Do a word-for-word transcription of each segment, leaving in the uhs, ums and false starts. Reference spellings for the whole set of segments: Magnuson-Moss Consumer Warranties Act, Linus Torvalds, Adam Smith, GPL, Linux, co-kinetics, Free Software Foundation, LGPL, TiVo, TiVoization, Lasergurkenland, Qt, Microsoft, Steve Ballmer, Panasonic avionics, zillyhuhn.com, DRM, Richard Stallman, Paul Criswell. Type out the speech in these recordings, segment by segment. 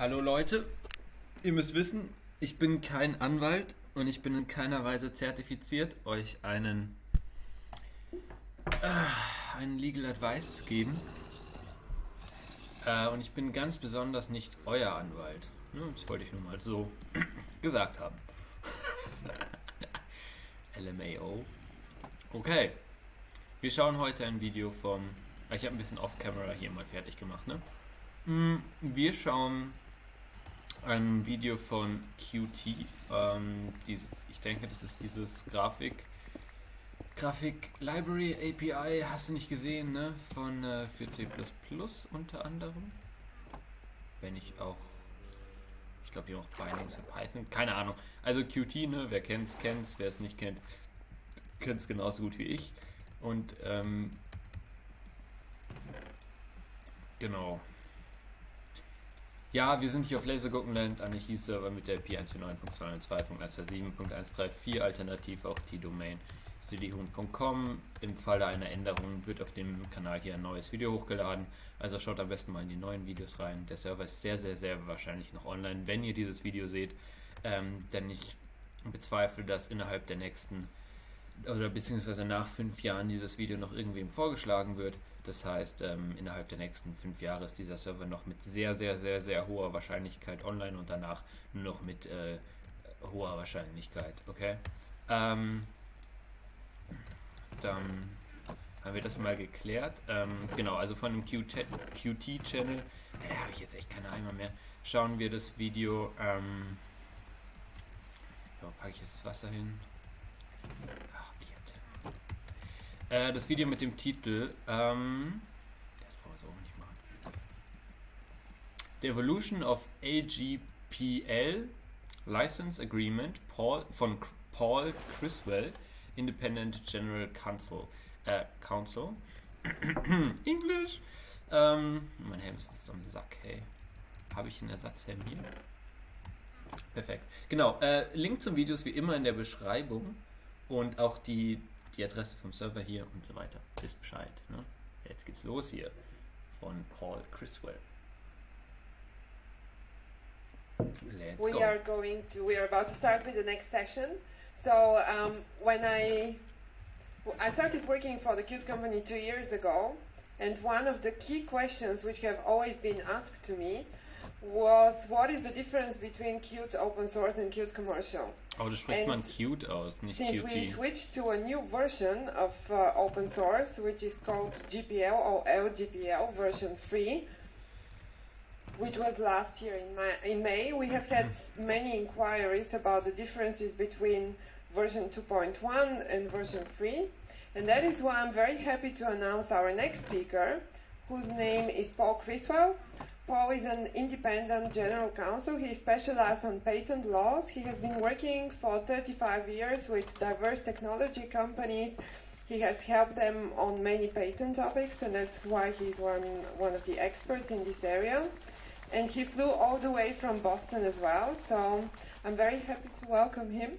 Hallo Leute, ihr müsst wissen, ich bin kein Anwalt und ich bin in keiner Weise zertifiziert, euch einen, äh, einen Legal Advice zu geben. Äh, und ich bin ganz besonders nicht euer Anwalt. Ja, das wollte ich nur mal so gesagt haben. L M A O. Okay, wir schauen heute ein Video vom... Ich habe ein bisschen off-camera hier mal fertig gemacht, ne? Wir schauen ein Video von Qt. Ähm, dieses, ich denke, das ist dieses Grafik... Grafik Library A P I, hast du nicht gesehen, ne? Von äh, für C plus plus unter anderem. Wenn ich auch... Ich glaube, die haben auch Bindings in Python. Keine Ahnung. Also Qt, ne? Wer kennt's, kennt's. Wer es nicht kennt, kennt's genauso gut wie ich. Und ähm, genau. Ja, wir sind hier auf Lasergurkenland, an I P-Server mit der I P eins vier neun Punkt zwei null zwei Punkt eins zwei sieben Punkt eins drei vier, alternativ auch die Domain zillyhuhn Punkt com. Im Falle einer Änderung wird auf dem Kanal hier ein neues Video hochgeladen, also schaut am besten mal in die neuen Videos rein. Der Server ist sehr, sehr, sehr wahrscheinlich noch online, wenn ihr dieses Video seht, ähm, denn ich bezweifle, dass innerhalb der nächsten, oder beziehungsweise nach fünf Jahren dieses Video noch irgendwem vorgeschlagen wird. Das heißt, ähm, innerhalb der nächsten fünf Jahre ist dieser Server noch mit sehr, sehr, sehr, sehr hoher Wahrscheinlichkeit online und danach nur noch mit äh, hoher Wahrscheinlichkeit, okay? Ähm... Dann haben wir das mal geklärt. Ähm, genau, also von dem Qt-Channel, da habe ich jetzt echt keine Eimer mehr, schauen wir das Video. Ähm, ja, packe ich jetzt das Wasser hin. Ach, äh, das Video mit dem Titel, ähm, das brauchen wir so auch nicht machen. The Evolution of L G P L License Agreement Paul, von Paul Criswell, Independent General Counsel, äh, Counsel, Englisch, ähm, mein Helm ist fast am Sack, hey, habe ich einen Ersatzhelm hier? Perfekt, genau, äh, Link zum Video ist wie immer in der Beschreibung und auch die, die Adresse vom Server hier und so weiter, wisst Bescheid, ne? Jetzt geht's los hier, von Paul Criswell. Let's we go. Are going to, we are about to start with the next session. So um, when I, I started working for the Qt company two years ago, and one of the key questions which have always been asked to me was, what is the difference between Qt open source and Qt commercial? Oh, das spricht and man Qt aus, nicht Qt. Since we switched to a new version of uh, open source, which is called G P L or L G P L version three, which was last year in, Ma in May, we have had many inquiries about the differences between version two point one and version three, and that is why I'm very happy to announce our next speaker, whose name is Paul Criswell. Paul is an independent general counsel. He specialized on patent laws. He has been working for thirty-five years with diverse technology companies. He has helped them on many patent topics, and that's why he's one, one of the experts in this area. And he flew all the way from Boston as well, so I'm very happy to welcome him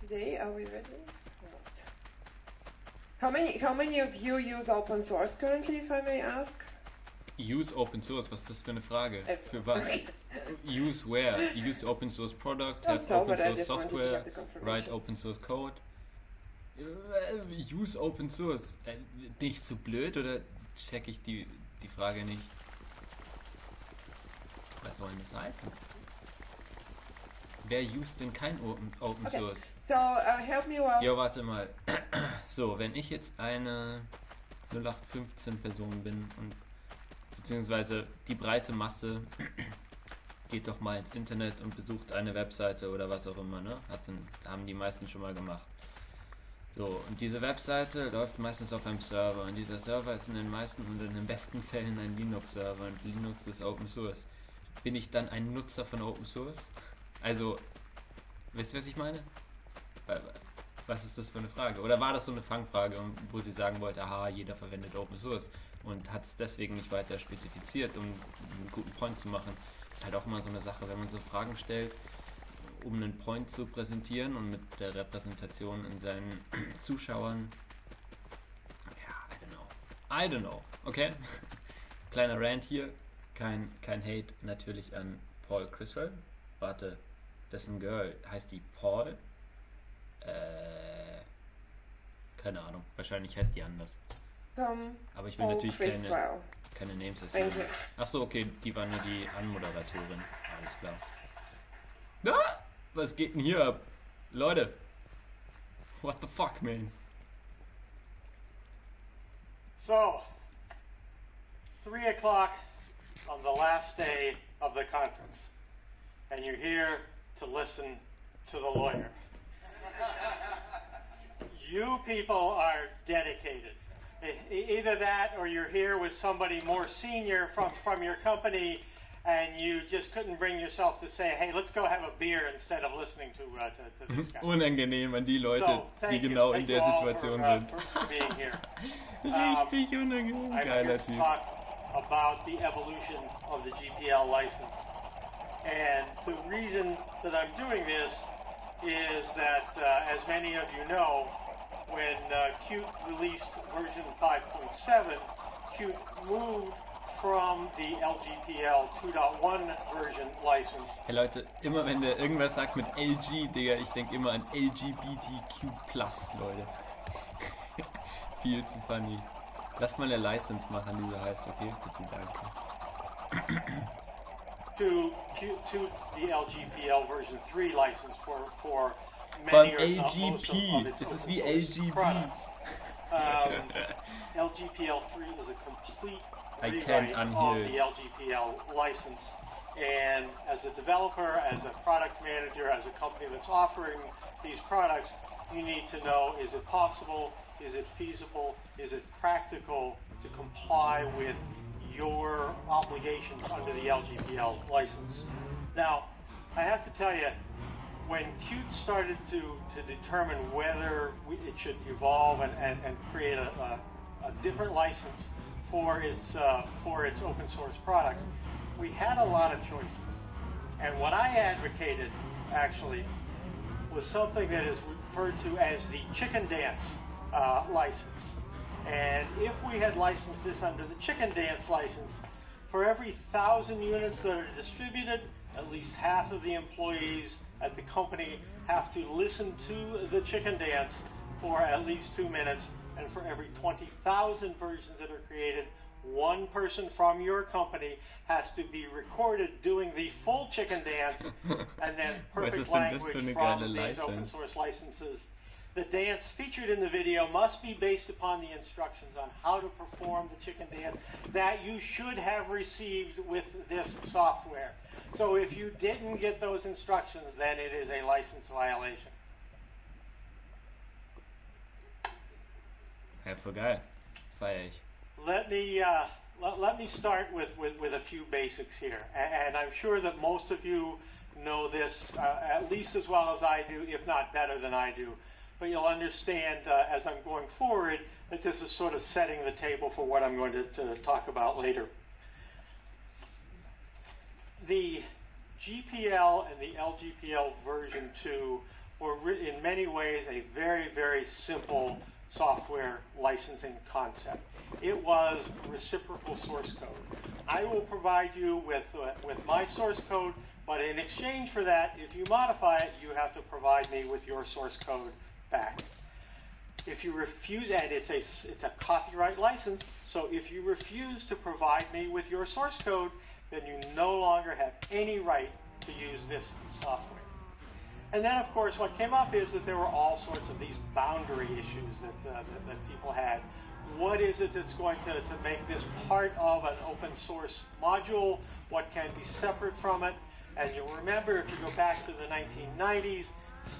today. Are we ready? How many, how many of you use open source currently, if I may ask? Use open source? Was ist das für eine Frage? Für was? Use where? Use open source product, have so, open source software, write open source code. Use open source. Nicht so blöd, oder check ich die, die Frage nicht? Was soll das heißen? Wer used denn kein Open, open okay. Source? So, uh, help me well. Ja, warte mal. So, wenn ich jetzt eine null acht fünfzehn Person bin und beziehungsweise die breite Masse geht doch mal ins Internet und besucht eine Webseite oder was auch immer, ne? Hast du, haben die meisten schon mal gemacht. So, und diese Webseite läuft meistens auf einem Server und dieser Server ist in den meisten und in den besten Fällen ein Linux-Server und Linux ist Open Source. Bin ich dann ein Nutzer von Open Source? Also, wisst ihr, was ich meine? Was ist das für eine Frage? Oder war das so eine Fangfrage, wo sie sagen wollte, aha, jeder verwendet Open Source und hat es deswegen nicht weiter spezifiziert, um einen guten Point zu machen? Das ist halt auch immer so eine Sache, wenn man so Fragen stellt, um einen Point zu präsentieren und mit der Repräsentation in seinen Zuschauern. Ja, I don't know. I don't know, okay? Kleiner Rant hier. kein, kein Hate natürlich an Paul Criswell. Warte, dessen Girl heißt die Paul? Äh, keine Ahnung, wahrscheinlich heißt die anders. Um, Aber ich will Paul natürlich Criswell. keine, keine Names erzählen. Achso, okay, die war nur die Anmoderatorin. Alles klar. Ah, was geht denn hier ab? Leute, what the fuck, man? So, three o'clock on the last day of the conference, and you're here to listen to the lawyer. You people are dedicated. Either that, or you're here with somebody more senior from, from your company, and you just couldn't bring yourself to say, hey, let's go have a beer instead of listening to, uh, to, to this guy. Unangenehm an die Leute, so, die you. genau thank in der Situation for, sind. Uh, being here. Richtig um, unangenehm. Geiler Typ. Talk about the evolution of the G P L license. And the reason that I'm doing this is that, uh, as many of you know, when uh, Qt released version five point seven, Qt moved from the L G P L two point one version license. Hey Leute, immer wenn der irgendwas sagt mit L G, Digga, ich denke immer an L G B T Q plus, Leute. Viel zu funny. Lass mal eine License machen, wie sie heißt, okay? Bitte, danke. to, to, to the L G P L version three license for, for many or not most of its open source products. Um, L G P L three is a complete I can't unhear the L G P L license, and as a developer, as a product manager, as a company that's offering these products, you need to know, is it possible, is it feasible, is it practical to comply with your obligations under the L G P L license? Now, I have to tell you, when Qt started to, to determine whether we, it should evolve and, and, and create a, a, a different license for its uh, for its open source products, we had a lot of choices. And what I advocated, actually, was something that is referred to as the chicken dance uh, license. And if we had licensed this under the chicken dance license, for every thousand units that are distributed, at least half of the employees at the company have to listen to the chicken dance for at least two minutes, and for every twenty thousand versions that are created, one person from your company has to be recorded doing the full chicken dance, and then perfect language from these open source licenses. The dance featured in the video must be based upon the instructions on how to perform the chicken dance that you should have received with this software. So if you didn't get those instructions, then it is a license violation. Ja, voll geil. Feier ich. Let me, uh, let, let me start with, with, with a few basics here. And, and I'm sure that most of you know this uh, at least as well as I do, if not better than I do. But you'll understand uh, as I'm going forward that this is sort of setting the table for what I'm going to, to talk about later. The G P L and the L G P L version two were in many ways a very, very simple software licensing concept. It was reciprocal source code. I will provide you with, uh, with my source code, but in exchange for that, if you modify it, you have to provide me with your source code back. If you refuse, and it's a, it's a copyright license, so if you refuse to provide me with your source code, then you no longer have any right to use this software. And then, of course, what came up is that there were all sorts of these boundary issues that, uh, that, that people had. What is it that's going to, to make this part of an open source module? What can be separate from it? And you'll remember, if you go back to the nineteen nineties,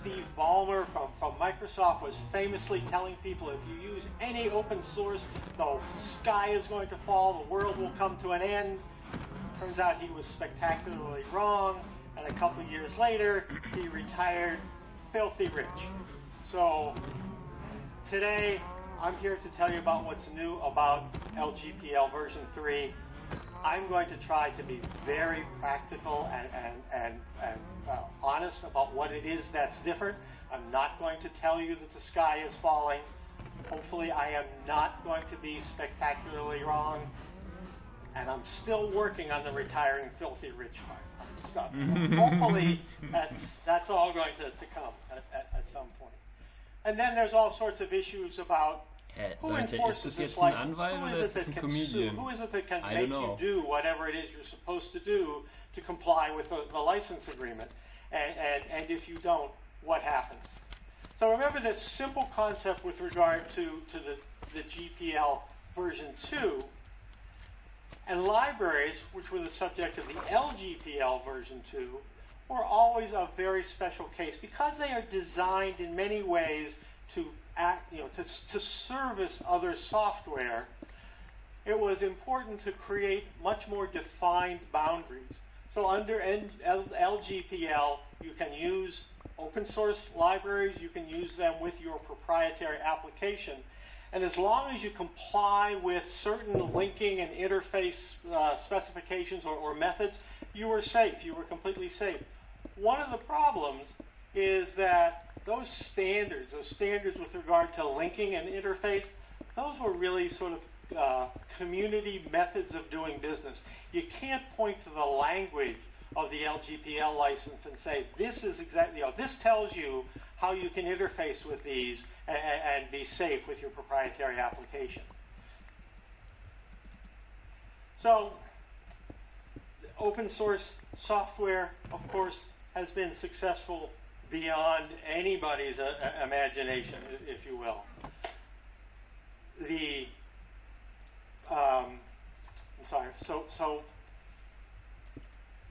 Steve Ballmer from, from Microsoft was famously telling people, if you use any open source, the sky is going to fall, the world will come to an end. Turns out he was spectacularly wrong. And a couple years later, he retired filthy rich. So today, I'm here to tell you about what's new about L G P L version three. I'm going to try to be very practical and, and, and, and uh, honest about what it is that's different. I'm not going to tell you that the sky is falling. Hopefully, I am not going to be spectacularly wrong. and I'm still working on the retiring filthy rich part. I'm stuck. Hopefully, that's, that's all going to, to come at, at, at some point. And then there's all sorts of issues about hey, who Leute, enforces is this license? Who is it that can sue? Who is it that can make know. you do whatever it is you're supposed to do to comply with the, the license agreement? And, and, and if you don't, what happens? So remember this simple concept with regard to, to the, the G P L version two, and libraries, which were the subject of the L G P L version two, were always a very special case because they are designed in many ways to act, you know, to, to service other software. It was important to create much more defined boundaries. So under L G P L, you can use open source libraries, you can use them with your proprietary application, and as long as you comply with certain linking and interface uh, specifications or, or methods, you were safe, you were completely safe. One of the problems is that those standards, those standards with regard to linking and interface, those were really sort of uh, community methods of doing business. You can't point to the language of the L G P L license and say, this is exactly, you know, this tells you how you can interface with these and, and be safe with your proprietary application. So, open source software, of course, has been successful beyond anybody's uh, imagination, if you will. The, um, I'm sorry, so, so,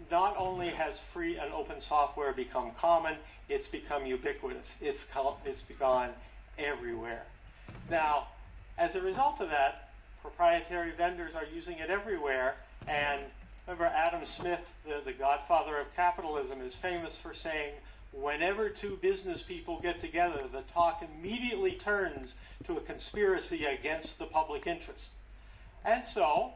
not only has free and open software become common, it's become ubiquitous. It's, it's gone everywhere. Now, as a result of that, proprietary vendors are using it everywhere. And remember, Adam Smith, the, the godfather of capitalism, is famous for saying, whenever two business people get together, the talk immediately turns to a conspiracy against the public interest. And so,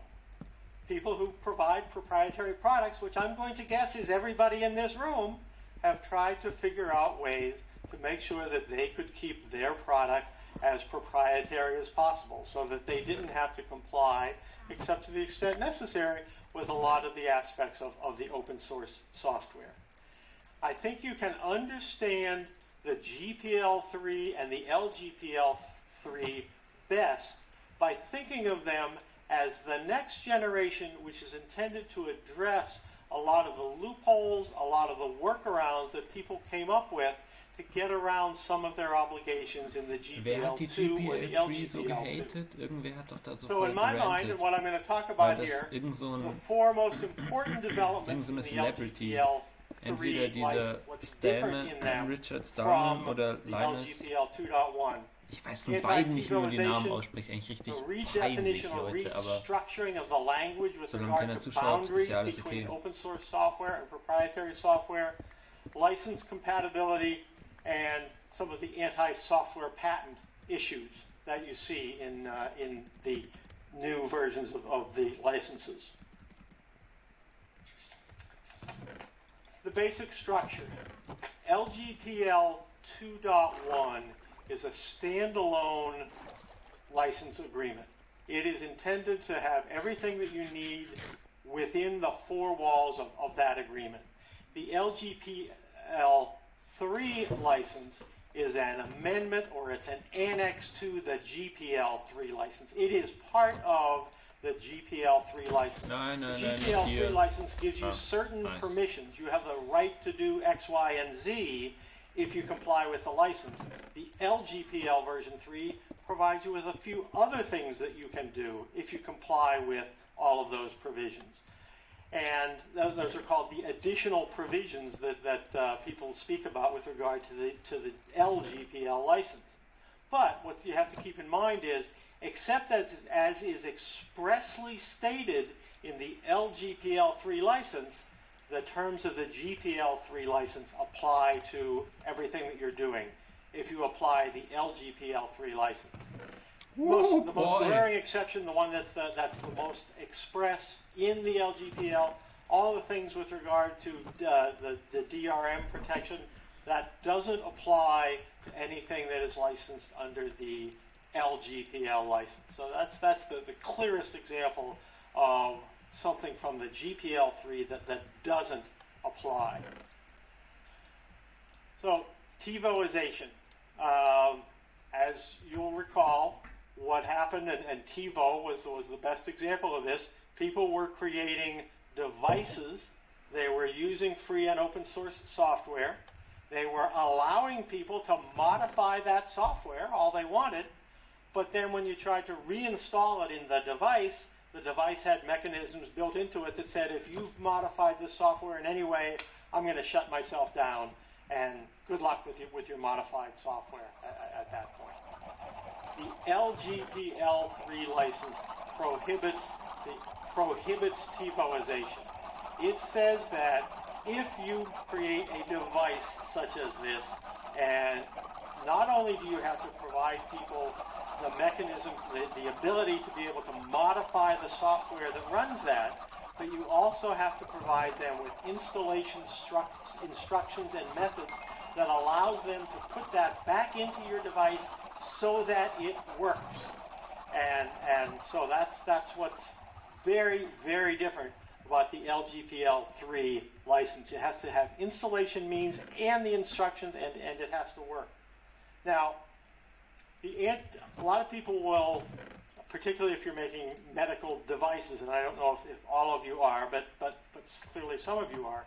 people who provide proprietary products, which I'm going to guess is everybody in this room, have tried to figure out ways to make sure that they could keep their product as proprietary as possible so that they didn't have to comply, except to the extent necessary, with a lot of the aspects of, of the open source software. I think you can understand the G P L three and the L G P L three best by thinking of them as the next generation, which is intended to address a lot of the loopholes, a lot of the workarounds that people came up with to get around some of their obligations in the G P L two or the L G P L two. So in my mind, and what I'm going to talk about here, the four most important developments in the L G P L three, entweder dieser Stämme, Richard Stallman oder Linus, ich weiß von beiden nicht, wie man die Namen ausspricht, eigentlich richtig peinlich, Leute, aber solange keiner zuschaut, ist ja alles okay. License compatibility and some of the anti-software patent issues that you see in, uh, in the new versions of, of the licenses. The basic structure. L G P L two point one is a standalone license agreement. It is intended to have everything that you need within the four walls of, of that agreement. The L G P L three license is an amendment, or it's an annex to the G P L three license. It is part of the G P L three license. No, no, the G P L three license gives you oh, certain nice. permissions. You have the right to do X, Y, and Z if you comply with the license. The L G P L version three provides you with a few other things that you can do if you comply with all of those provisions. And those are called the additional provisions that, that uh, people speak about with regard to the, to the L G P L license. But what you have to keep in mind is, except as, as is expressly stated in the L G P L three license, the terms of the G P L three license apply to everything that you're doing if you apply the L G P L three license. Most, the most glaring exception, the one that's the, that's the most express in the L G P L, all the things with regard to uh, the, the D R M protection, that doesn't apply to anything that is licensed under the L G P L license. So that's, that's the, the clearest example of something from the G P L three that, that doesn't apply. So TiVoization. Um, as you'll recall, what happened, and, and TiVo was, was the best example of this, people were creating devices, they were using free and open source software, they were allowing people to modify that software all they wanted, but then when you tried to reinstall it in the device, the device had mechanisms built into it that said, if you've modified this software in any way, I'm going to shut myself down, and good luck with you with your modified software at, at that point. The L G P L three license prohibits the, prohibits TiVoization. It says that if you create a device such as this, and not only do you have to provide people the mechanism, the, the ability to be able to modify the software that runs that, but you also have to provide them with installation instructions and methods that allows them to put that back into your device so that it works. And, and so that's, that's what's very, very different about the L G P L three license. It has to have installation means and the instructions, and, and it has to work. Now, the, a lot of people will, particularly if you're making medical devices, and I don't know if, if all of you are, but, but, but clearly some of you are,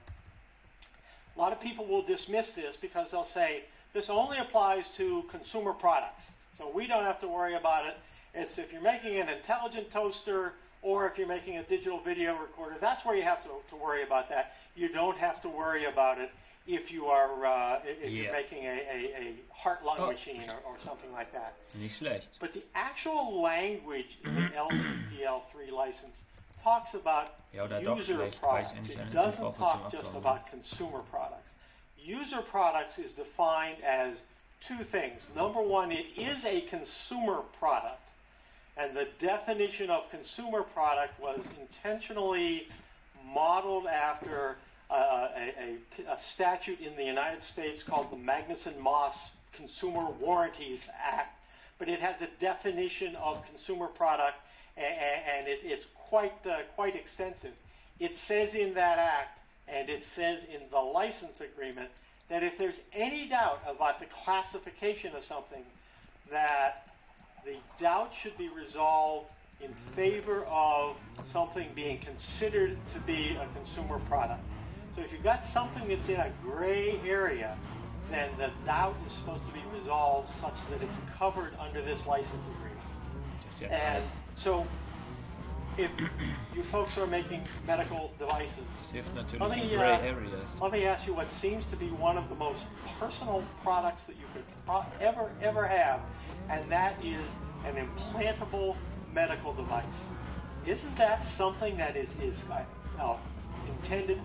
a lot of people will dismiss this because they'll say, this only applies to consumer products, so we don't have to worry about it. It's if you're making an intelligent toaster or if you're making a digital video recorder, that's where you have to, to worry about that. You don't have to worry about it if you are uh, if yeah. you're making a, a, a heart-lung oh. machine or, or something like that. Nicht schlecht. But the actual language in the L G P L three license talks about ja, user schlecht, products. It doesn't talk just about consumer products. User products is defined as two things. Number one, it is a consumer product. And the definition of consumer product was intentionally modeled after uh, a, a, a statute in the United States called the Magnuson-Moss Consumer Warranties Act. But it has a definition of consumer product, and, and it, it's quite, uh, quite extensive. It says in that act, and it says in the license agreement, that if there's any doubt about the classification of something, that the doubt should be resolved in favor of something being considered to be a consumer product. So if you've got something that's in a gray area, then the doubt is supposed to be resolved such that it's covered under this license agreement. And so if you folks are making medical devices, let me, uh, let me ask you what seems to be one of the most personal products that you could ever, ever have, and that is an implantable medical device. Isn't that something that is, is uh, intended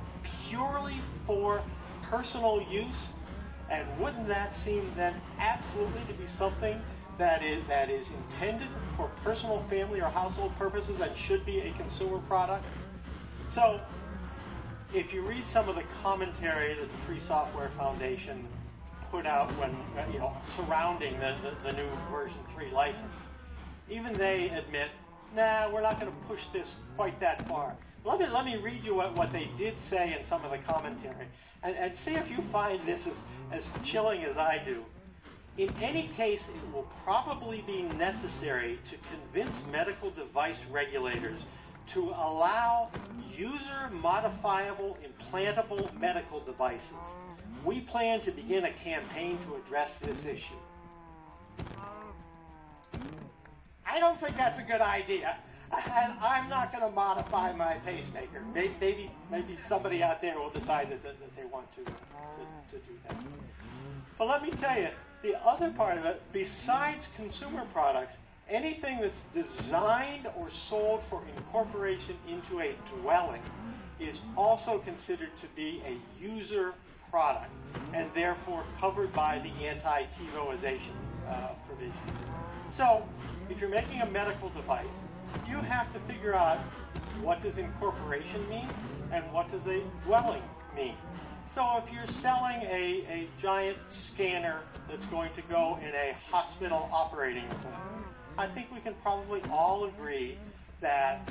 purely for personal use? And wouldn't that seem then absolutely to be something that is, that is intended for personal, family, or household purposes and should be a consumer product? So if you read some of the commentary that the Free Software Foundation put out when, you know, surrounding the, the, the new version three license, even they admit, nah, we're not going to push this quite that far. Let me, let me read you what, what they did say in some of the commentary, and, and see if you find this as, as chilling as I do. In any case, it will probably be necessary to convince medical device regulators to allow user-modifiable implantable medical devices. We plan to begin a campaign to address this issue. I don't think that's a good idea, and I'm not going to modify my pacemaker. Maybe, maybe somebody out there will decide that, that they want to, to, to do that. But let me tell you, the other part of it, besides consumer products, anything that's designed or sold for incorporation into a dwelling is also considered to be a user product, and therefore covered by the anti-TiVoization uh, provision. So, if you're making a medical device, you have to figure out what does incorporation mean and what does a dwelling mean. So if you're selling a, a giant scanner that's going to go in a hospital operating room, I think we can probably all agree that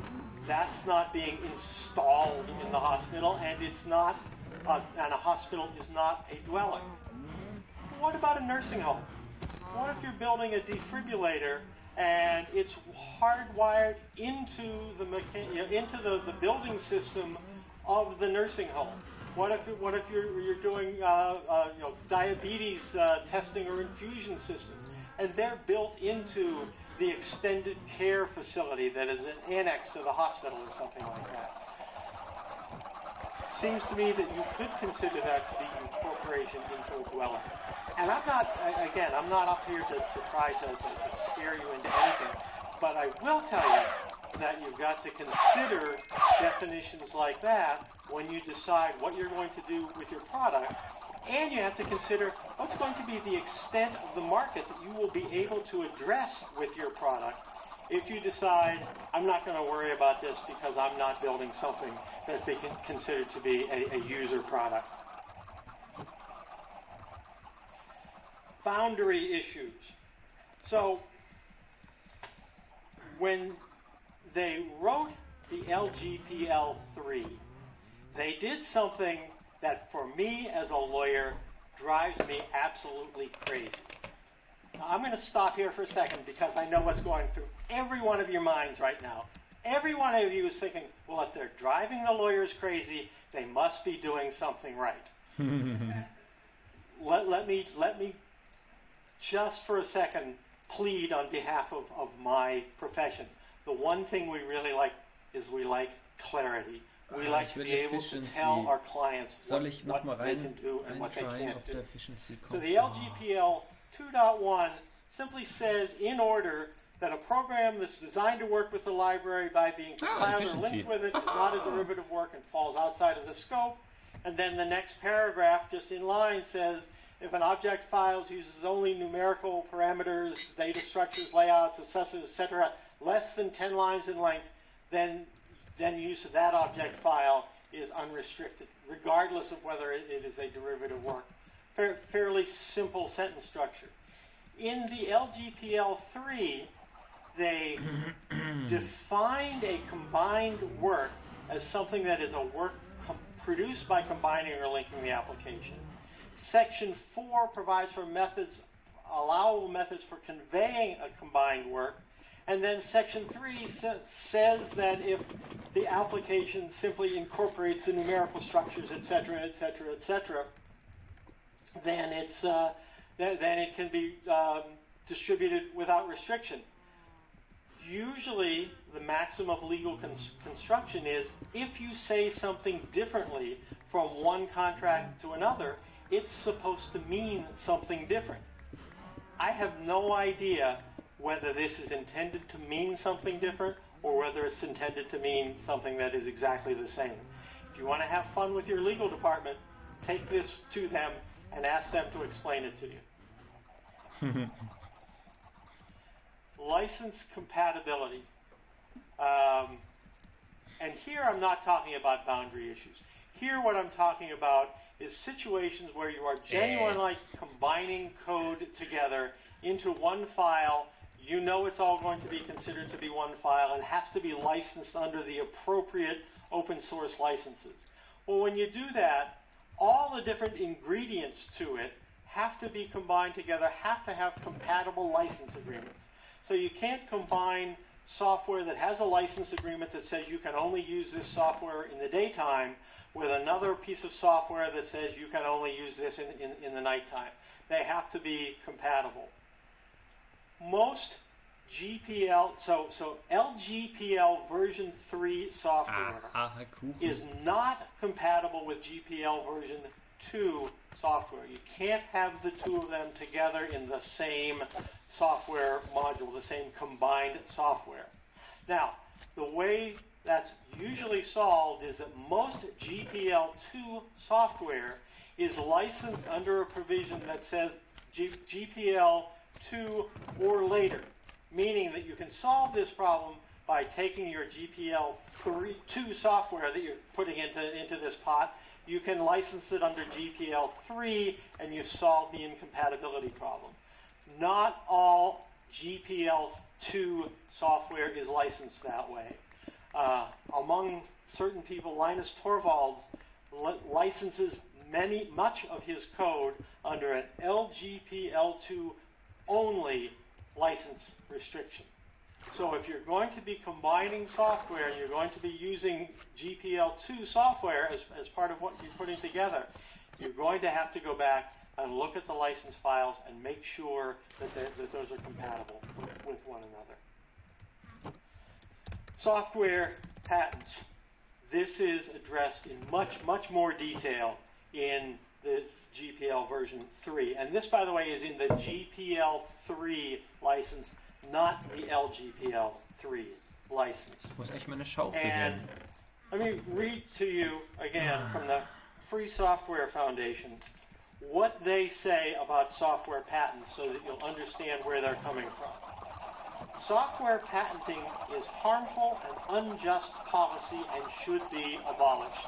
that's not being installed in the hospital, and it's not, uh, and a hospital is not a dwelling. What about a nursing home? What if you're building a defibrillator and it's hardwired into the into the, the building system of the nursing home? What if what if you're you're doing uh, uh, you know, diabetes uh, testing or infusion system, and they're built into the extended care facility that is an annex to the hospital or something like that? Seems to me that you could consider that to be incorporation into a dwelling. And I'm not, again, I'm not up here to, to try to, to, to scare you into anything, but I will tell you that you've got to consider definitions like that when you decide what you're going to do with your product, and you have to consider what's going to be the extent of the market that you will be able to address with your product if you decide, I'm not going to worry about this because I'm not building something that they can consider to be a, a user product. Boundary issues. So when they wrote the L G P L three, they did something that for me as a lawyer drives me absolutely crazy. Now, I'm going to stop here for a second because I know what's going through every one of your minds right now. Every one of you is thinking, well, if they're driving the lawyers crazy, they must be doing something right. let, let, me, let me just for a second plead on behalf of, of my profession. The one thing we really like is we like clarity. We like to be able to tell our clients what, what they can do and what they can't do. So the L G P L two point one simply says, in order, that a program that's designed to work with the library by being compiled or linked with it is not a derivative work and falls outside of the scope. And then the next paragraph, just in line, says, if an object files uses only numerical parameters, data structures, layouts, assessors, et cetera, less than ten lines in length, then, then use of that object file is unrestricted, regardless of whether it, it is a derivative work. Fair, fairly simple sentence structure. In the L G P L three, they defined a combined work as something that is a work produced by combining or linking the application. Section four provides for methods, allowable methods for conveying a combined work. And then section three sa says that if the application simply incorporates the numerical structures, et cetera, et cetera, et cetera, then, it's, uh, th then it can be um, distributed without restriction. Usually, the maxim of legal cons construction is if you say something differently from one contract to another, it's supposed to mean something different. I have no idea whether this is intended to mean something different or whether it's intended to mean something that is exactly the same. If you want to have fun with your legal department, take this to them and ask them to explain it to you. License compatibility. Um, and here I'm not talking about boundary issues. Here what I'm talking about is situations where you are genuinely combining code together into one file. You know it's all going to be considered to be one file and has to be licensed under the appropriate open source licenses. Well, when you do that, all the different ingredients to it have to be combined together, have to have compatible license agreements. So you can't combine software that has a license agreement that says you can only use this software in the daytime with another piece of software that says you can only use this in, in, in the nighttime. They have to be compatible. Most G P L, so, so L G P L version three software ah, ah, cool. is not compatible with G P L version two software. You can't have the two of them together in the same software module, the same combined software. Now, the way that's usually solved is that most G P L two software is licensed under a provision that says G P L two or later, meaning that you can solve this problem by taking your G P L two software that you're putting into, into this pot. You can license it under G P L three, and you've solved the incompatibility problem. Not all G P L two software is licensed that way. Uh, among certain people, Linus Torvalds li licenses many, much of his code under an L G P L two only license restriction. So if you're going to be combining software, you're going to be using G P L two software as, as part of what you're putting together, you're going to have to go back and look at the license files and make sure that, that those are compatible with, with one another. Software patents. This is addressed in much, much more detail in the G P L version three. And this, by the way, is in the G P L three license, not the L G P L three license. Muss echt meine Schaufel hin. Let me read to you again from the Free Software Foundation what they say about software patents so that you'll understand where they're coming from. Software patenting is harmful and unjust policy and should be abolished.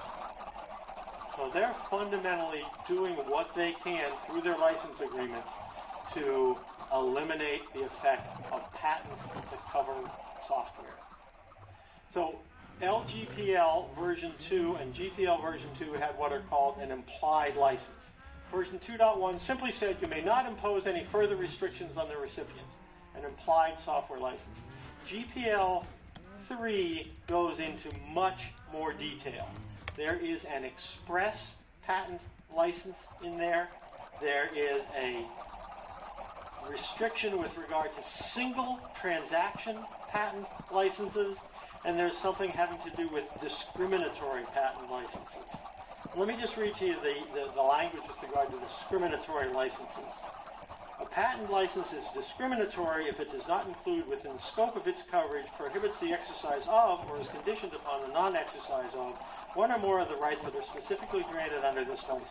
So they're fundamentally doing what they can through their license agreements to eliminate the effect of patents that cover software. So L G P L version two and G P L version two had what are called an implied license. Version two point one simply said you may not impose any further restrictions on the recipients, an implied software license. G P L three goes into much more detail. There is an express patent license in there. There is a restriction with regard to single transaction patent licenses, and there's something having to do with discriminatory patent licenses. Let me just read to you the, the, the language with regard to discriminatory licenses. A patent license is discriminatory if it does not include within the scope of its coverage, prohibits the exercise of, or is conditioned upon the non-exercise of, one or more of the rights that are specifically granted under this license.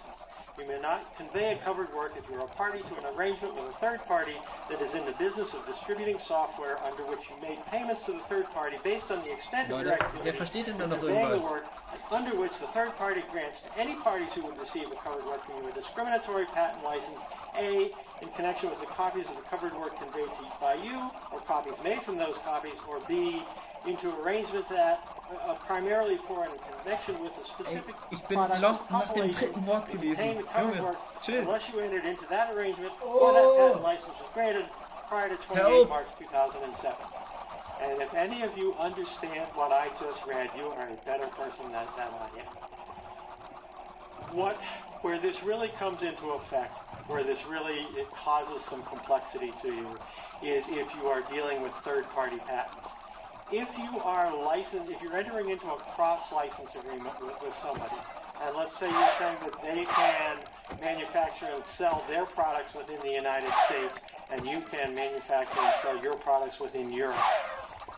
You may not convey a covered work if you are a party to an arrangement with a third party that is in the business of distributing software under which you made payments to the third party based on the extent of your activity in conveying the work, under which the third party grants to any parties who would receive a covered work from you a discriminatory patent license, A, in connection with the copies of the covered work conveyed to you by you, or copies made from those copies, or B, into arrangement that uh, primarily for in connection with a specific Ey, ich bin product lost nach dem dritten Wort gewesen. Junge, chill. Unless you entered into that arrangement oh. or that patent license was granted prior to twenty-eighth March two thousand seven. And if any of you understand what I just read, you are a better person than, than I am. What, where this really comes into effect, where this really it causes some complexity to you, is if you are dealing with third-party patents. If you are licensed, if you're entering into a cross-license agreement with, with somebody, and let's say you're saying that they can manufacture and sell their products within the United States, and you can manufacture and sell your products within Europe,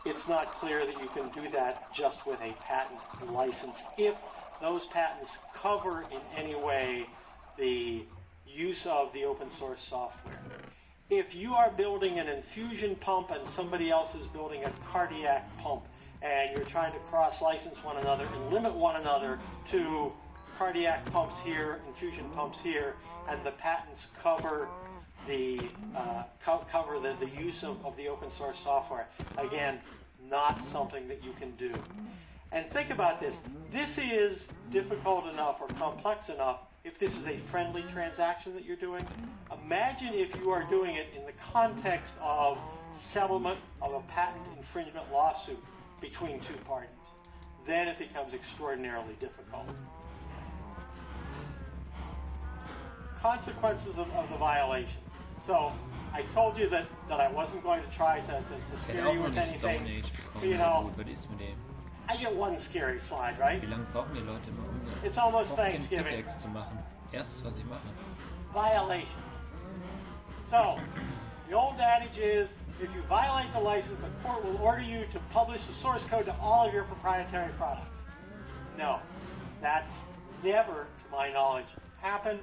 it's not clear that you can do that just with a patent license if those patents cover in any way the use of the open source software. If you are building an infusion pump and somebody else is building a cardiac pump and you're trying to cross-license one another and limit one another to cardiac pumps here, infusion pumps here, and the patents cover the uh, co cover the, the use of, of the open source software, again, not something that you can do. And think about this. This is difficult enough or complex enough if this is a friendly transaction that you're doing. Imagine if you are doing it in the context of settlement of a patent infringement lawsuit between two parties. Then it becomes extraordinarily difficult. Consequences of, of the violation. So I told you that, that I wasn't going to try to, to, to scare you with anything. You know, I get one scary slide, right? It's almost Thanksgiving. Violations. So, the old adage is, if you violate the license, a court will order you to publish the source code to all of your proprietary products. No, that's never, to my knowledge, happened,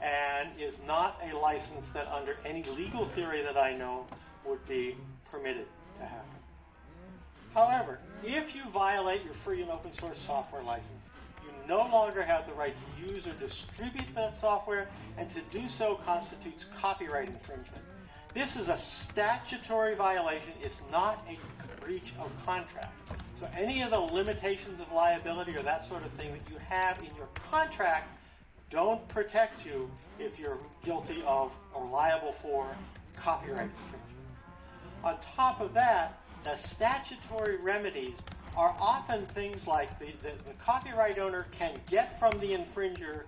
and is not a license that under any legal theory that I know would be permitted to happen. However, if you violate your free and open source software license, you no longer have the right to use or distribute that software, and to do so constitutes copyright infringement. This is a statutory violation. It's not a breach of contract. So any of the limitations of liability or that sort of thing that you have in your contract don't protect you if you're guilty of or liable for copyright infringement. On top of that, the statutory remedies are often things like the, the, the copyright owner can get from the infringer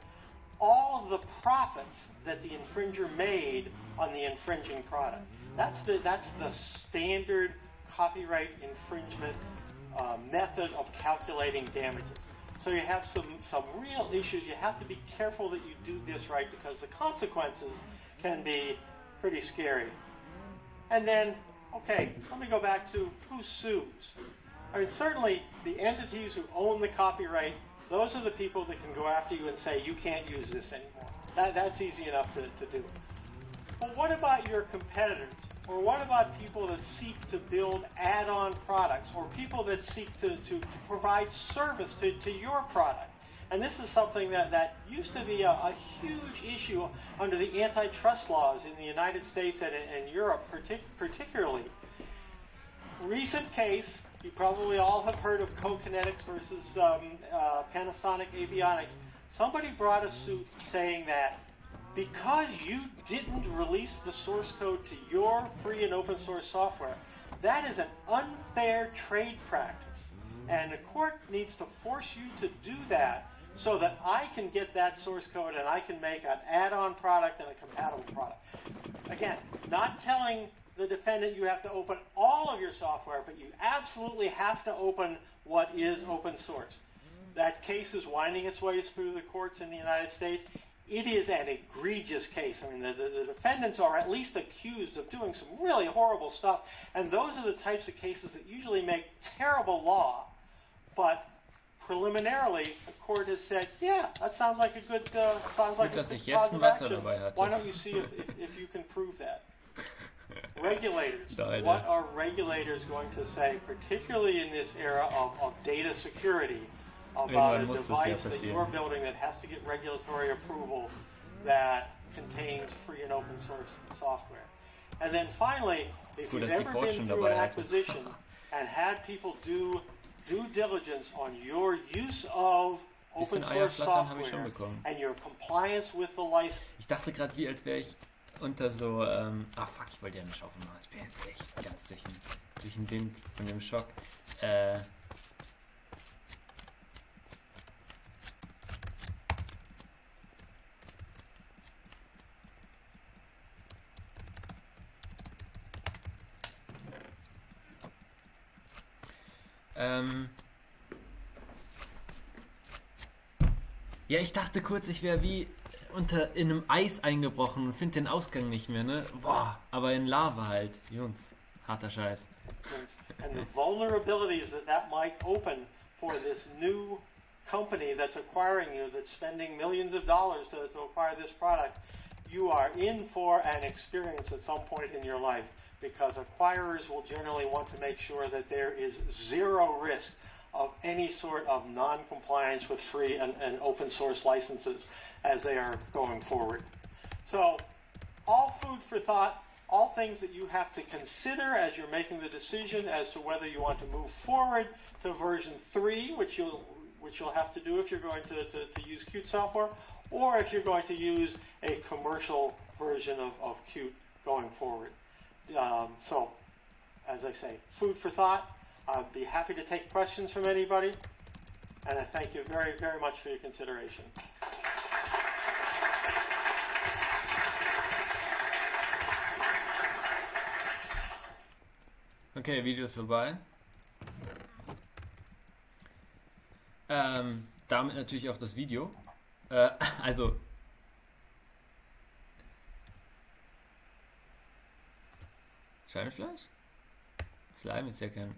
all of the profits that the infringer made on the infringing product. That's the, that's the standard copyright infringement uh, method of calculating damages. So you have some, some real issues. You have to be careful that you do this right because the consequences can be pretty scary. And then, okay, let me go back to who sues. I mean, certainly the entities who own the copyright, those are the people that can go after you and say, you can't use this anymore. That, that's easy enough to, to do. But what about your competitors? Or what about people that seek to build add-on products? Or people that seek to, to, to provide service to, to your product? And this is something that, that used to be a, a huge issue under the antitrust laws in the United States and, and Europe partic particularly. Recent case, you probably all have heard of co-kinetics versus um, uh, Panasonic Avionics. Somebody brought a suit saying that because you didn't release the source code to your free and open source software, that is an unfair trade practice. And the court needs to force you to do that so that I can get that source code and I can make an add-on product and a compatible product. Again, not telling the defendant you have to open all of your software, but you absolutely have to open what is open source. That case is winding its way through the courts in the United States. It is an egregious case. I mean, the, the, the defendants are at least accused of doing some really horrible stuff, and those are the types of cases that usually make terrible law, but preliminarily, the court has said, yeah, that sounds like a good uh, sounds like Gut, a dass good ich jetzt ein Wasser dabei hatte. Why don't you see if, if, if you can prove that? Regulators. Leider. What are regulators going to say, particularly in this era of, of data security, about a device that you're building that has to get regulatory approval that contains free and open source software? And then finally, if you've ever been through an acquisition and had people do due diligence on your use of open source software and your compliance with the license. Ich dachte gerade, wie als wäre ich unter so, ähm, ah fuck, ich wollte ja eine Schaufel machen. Ich bin jetzt echt ganz durch den, durch den Wind von dem Schock. Äh, Ähm ja, ich dachte kurz, ich wäre wie unter in einem Eis eingebrochen und finde den Ausgang nicht mehr, ne? Boah, aber in Lava halt, Jungs, harter Scheiß. And the vulnerabilities that that might open for this new company that's acquiring you, that's spending millions of dollars to, to acquire this product, you are in for an experience at some point in your life. Because acquirers will generally want to make sure that there is zero risk of any sort of non-compliance with free and, and open source licenses as they are going forward. So all food for thought, all things that you have to consider as you're making the decision as to whether you want to move forward to version three, which you'll, which you'll have to do if you're going to, to, to use Qt software, or if you're going to use a commercial version of, of Qt going forward. Um, so, as I say, food for thought. I'd be happy to take questions from anybody. And I thank you very, very much for your consideration. Okay, Videos vorbei. Ähm, damit natürlich auch das Video. Äh, also... Scheinfleisch? Slime ist ja kein...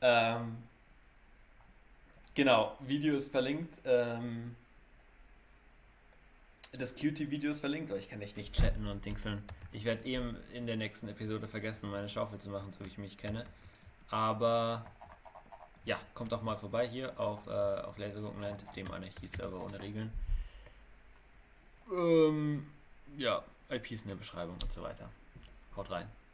ähm, genau, Video ist verlinkt. Ähm, das Qt-Video ist verlinkt, aber ich kann echt nicht chatten und dingseln. Ich werde eben in der nächsten Episode vergessen, meine Schaufel zu machen, so wie ich mich kenne. Aber ja, kommt doch mal vorbei hier auf, äh, auf Lasergurkenland, dem Anarchie-Server ohne Regeln. Ähm, ja, I P ist in der Beschreibung und so weiter. Haut rein.